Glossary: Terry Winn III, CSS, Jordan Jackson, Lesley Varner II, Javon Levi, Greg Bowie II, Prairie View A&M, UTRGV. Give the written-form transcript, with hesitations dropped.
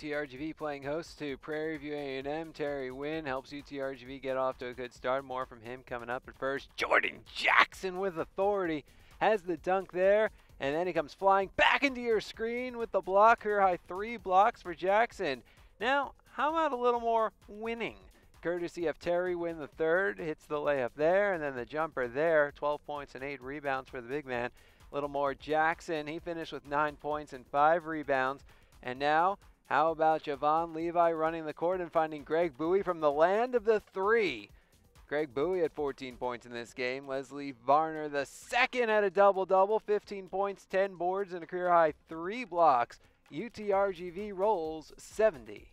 UTRGV playing host to Prairie View A&M. Terry Winn helps UTRGV get off to a good start. More from him coming up. At first, Jordan Jackson with authority has the dunk there, and then he comes flying back into your screen with the block. Career high 3 blocks for Jackson. Now, how about a little more winning? Courtesy of Terry Winn III, hits the layup there, and then the jumper there. 12 points and 8 rebounds for the big man. A little more Jackson. He finished with 9 points and 5 rebounds. And now, how about Javon Levi running the court and finding Greg Bowie from the land of the three? Greg Bowie had 14 points in this game. Lesley Varner II had a double-double, 15 points, 10 boards, and a career-high 3 blocks. UTRGV rolls 70-57.